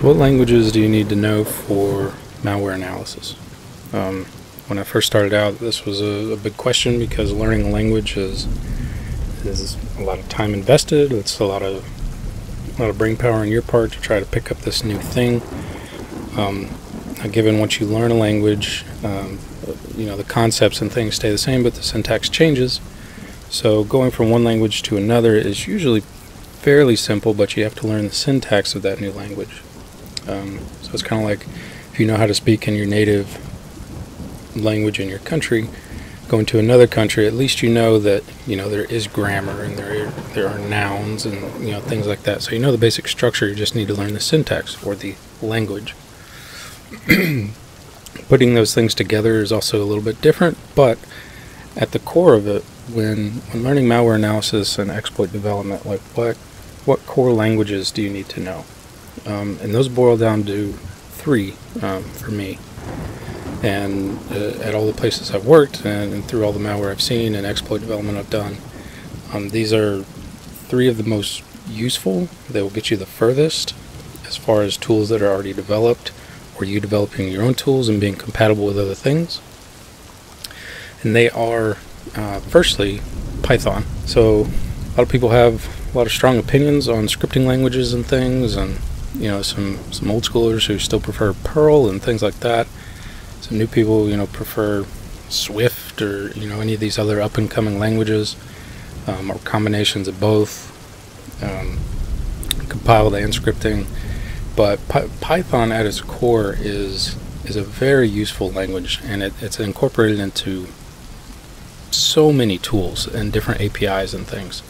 So what languages do you need to know for malware analysis? When I first started out, this was a big question, because learning a language is a lot of time invested. It's a lot of brain power on your part to try to pick up this new thing. Given once you learn a language, you know, the concepts and things stay the same, but the syntax changes. So going from one language to another is usually fairly simple, but you have to learn the syntax of that new language. So it's kind of like, if you know how to speak in your native language in your country, going to another country, at least you know that, you know, there is grammar and there are nouns and, you know, things like that. So you know the basic structure, you just need to learn the syntax for the language. Putting those things together is also a little bit different, but at the core of it, when learning malware analysis and exploit development, like what core languages do you need to know? And those boil down to three for me. And at all the places I've worked and through all the malware I've seen and exploit development I've done, these are three of the most useful. They will get you the furthest as far as tools that are already developed, or you developing your own tools and being compatible with other things. And they are, firstly, Python. So a lot of people have a lot of strong opinions on scripting languages and things, and, you know, some old schoolers who still prefer Perl and things like that. Some new people, you know, prefer Swift or, you know, any of these other up-and-coming languages, or combinations of both, compiled and scripting. But Python at its core is a very useful language, and it's incorporated into so many tools and different APIs and things.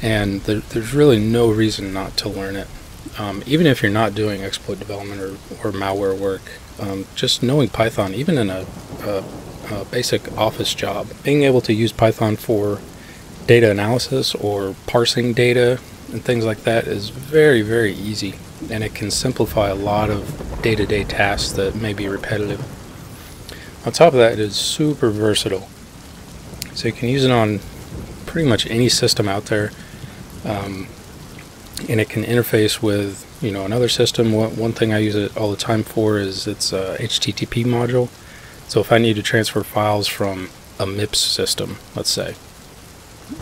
And there's really no reason not to learn it. Even if you're not doing exploit development or malware work, just knowing Python, even in a basic office job, being able to use Python for data analysis or parsing data and things like that is very, very easy. And it can simplify a lot of day-to-day tasks that may be repetitive. On top of that, it is super versatile. So you can use it on pretty much any system out there. And it can interface with, you know, another system. One thing I use it all the time for is it's a HTTP module. So if I need to transfer files from a MIPS system, let's say,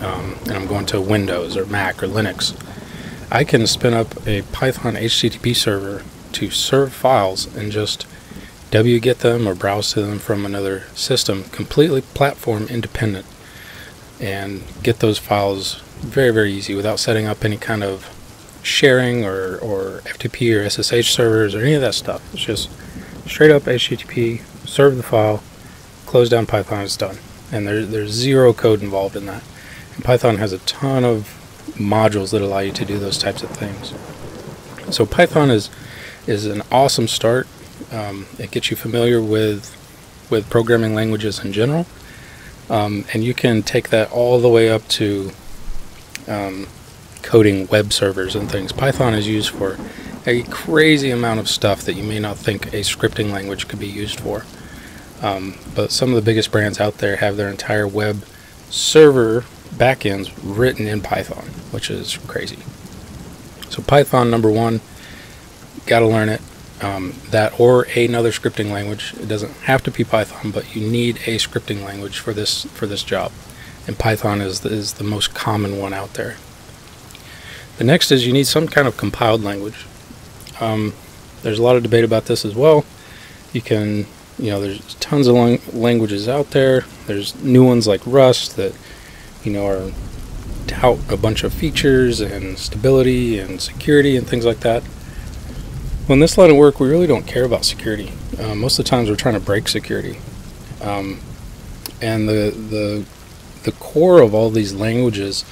and I'm going to Windows or Mac or Linux, I can spin up a Python HTTP server to serve files and just wget them or browse to them from another system, completely platform independent, and get those files very, very easy without setting up any kind of sharing or FTP or SSH servers or any of that stuff. It's just straight up HTTP, serve the file, close down Python, it's done. And there's zero code involved in that. And Python has a ton of modules that allow you to do those types of things. So Python is an awesome start. It gets you familiar with programming languages in general, and you can take that all the way up to coding web servers and things. Python is used for a crazy amount of stuff that you may not think a scripting language could be used for. But some of the biggest brands out there have their entire web server backends written in Python, which is crazy. So Python, number one, gotta learn it. That or another scripting language. It doesn't have to be Python, but you need a scripting language for this job, and Python is the most common one out there. The next is you need some kind of compiled language. There's a lot of debate about this as well. You can, you know, there's tons of languages out there. There's new ones like Rust that, you know, are tout a bunch of features and stability and security and things like that. Well, in this line of work, we really don't care about security. Most of the times, we're trying to break security. And the core of all these languages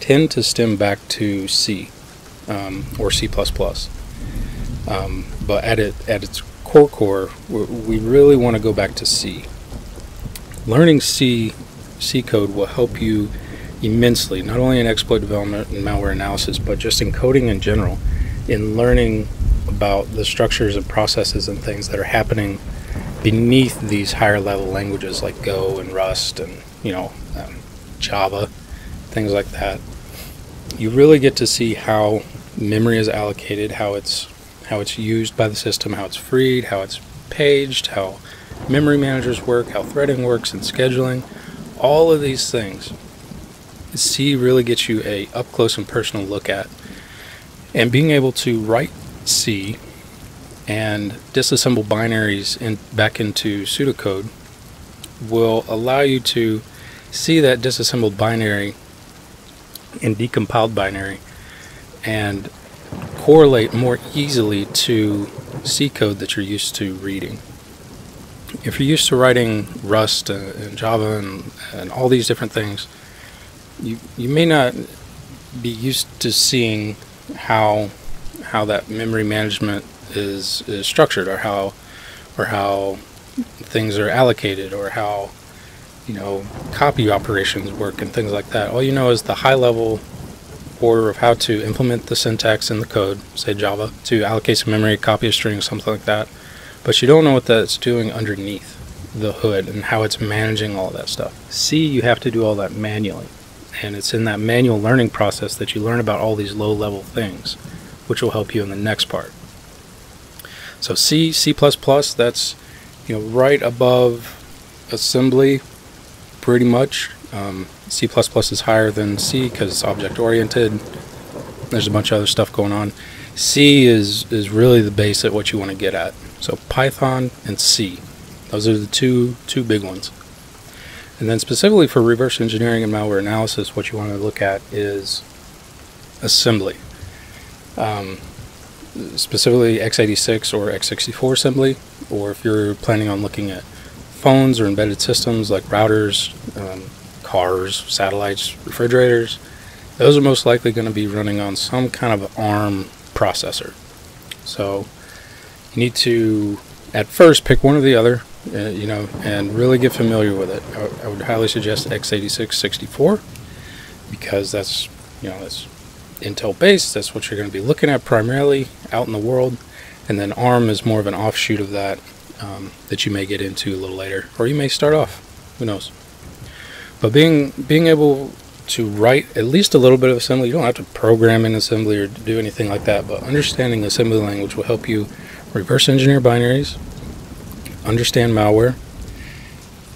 tend to stem back to C or C++. But at its core, we really want to go back to C. Learning C code will help you immensely, not only in exploit development and malware analysis, but just in coding in general, in learning about the structures and processes and things that are happening beneath these higher level languages like Go and Rust and, you know, Java, things like that. You really get to see how memory is allocated, how it's how it's used by the system, how it's freed, how it's paged, how memory managers work, how threading works and scheduling, all of these things. C really gets you a up close and personal look at, and being able to write C and disassemble binaries back into pseudocode will allow you to see that disassembled binary and decompiled binary and correlate more easily to C code that you're used to reading. If you're used to writing Rust and Java and all these different things, you may not be used to seeing how that memory management is structured, or how things are allocated, or how copy operations work and things like that. All you know is the high level order of how to implement the syntax in the code, say Java, to allocate some memory, copy a string, something like that. But you don't know what that's doing underneath the hood and how it's managing all that stuff. C, you have to do all that manually. And it's in that manual learning process that you learn about all these low-level things, which will help you in the next part. So C, C++, that's right above assembly, pretty much. C++ is higher than C because it's object-oriented. There's a bunch of other stuff going on. C is really the base at what you want to get at. So Python and C. Those are the two big ones. And then specifically for reverse engineering and malware analysis, what you want to look at is assembly. Specifically x86 or x64 assembly, or if you're planning on looking at phones or embedded systems like routers, cars, satellites, refrigerators, those are most likely going to be running on some kind of ARM processor. So you need to, at first, pick one or the other, and really get familiar with it. I would highly suggest x86 64 because that's, that's Intel based. That's what you're going to be looking at primarily out in the world. And then ARM is more of an offshoot of that that you may get into a little later, or you may start off. Who knows? But being able to write at least a little bit of assembly, you don't have to program in assembly or do anything like that. But understanding assembly language will help you reverse engineer binaries, understand malware,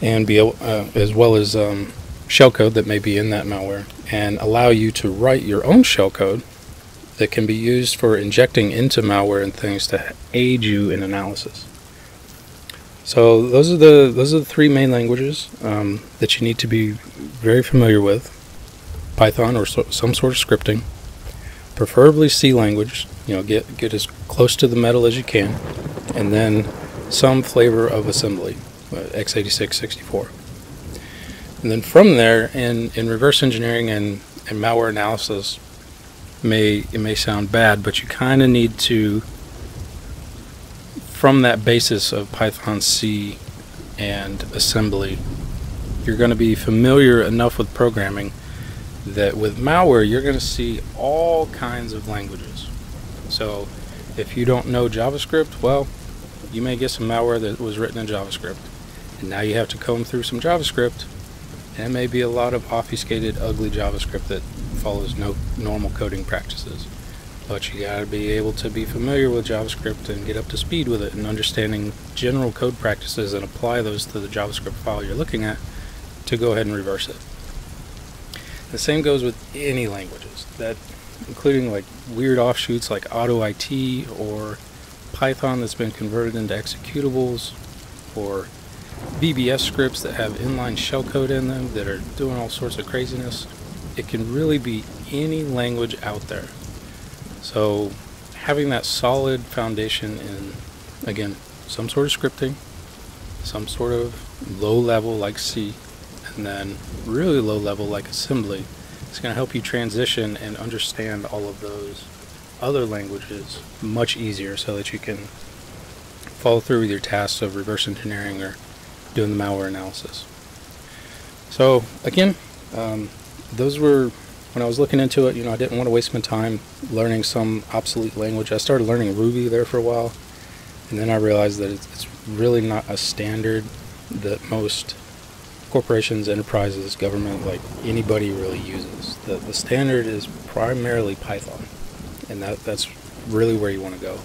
and be able, as well as shellcode that may be in that malware, and allow you to write your own shellcode that can be used for injecting into malware and things to aid you in analysis. So those are the three main languages that you need to be very familiar with: Python or some sort of scripting, preferably C language. Get as close to the metal as you can, and then some flavor of assembly, x86, 64. And then from there, in reverse engineering and malware analysis, it may sound bad, but you kind of need to, from that basis of Python, C, and assembly, you're going to be familiar enough with programming that with malware, you're going to see all kinds of languages. So if you don't know JavaScript, well, you may get some malware that was written in JavaScript, and now you have to comb through some JavaScript, and it may be a lot of obfuscated, ugly JavaScript that follows no normal coding practices. But you gotta be able to be familiar with JavaScript and get up to speed with it, and understanding general code practices and apply those to the JavaScript file you're looking at to go ahead and reverse it. The same goes with any languages, that including like weird offshoots like AutoIT or Python that's been converted into executables, or VBS scripts that have inline shellcode in them that are doing all sorts of craziness. It can really be any language out there. So having that solid foundation in, again, some sort of scripting, some sort of low level like C, and then really low level like assembly, it's going to help you transition and understand all of those other languages much easier, so that you can follow through with your tasks of reverse engineering or doing the malware analysis. So again, those were, when I was looking into it, I didn't want to waste my time learning some obsolete language. I started learning Ruby there for a while, and then I realized that it's really not a standard that most corporations, enterprises, government, like anybody really uses. The standard is primarily Python, and that's really where you want to go.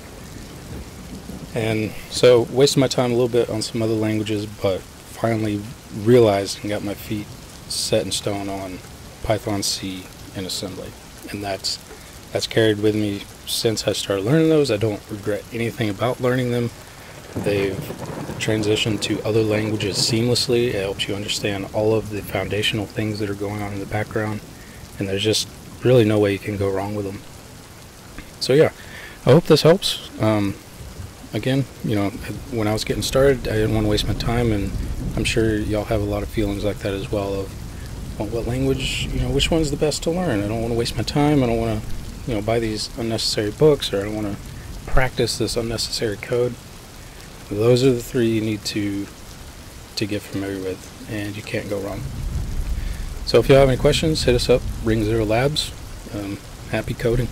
And so wasted my time a little bit on some other languages, but finally realized and got my feet set in stone on Python C and assembly. And that's carried with me since I started learning those. I don't regret anything about learning them. They've transitioned to other languages seamlessly. It helps you understand all of the foundational things that are going on in the background, and there's just really no way you can go wrong with them. So yeah, I hope this helps. Again, you know, when I was getting started, I didn't want to waste my time, and I'm sure y'all have a lot of feelings like that as well of, well, what language, you know, which one's the best to learn? I don't want to waste my time. I don't want to, you know, buy these unnecessary books, or I don't want to practice this unnecessary code. Those are the three you need to get familiar with, and you can't go wrong. So if y'all have any questions, hit us up, Ring Zero Labs. Happy coding.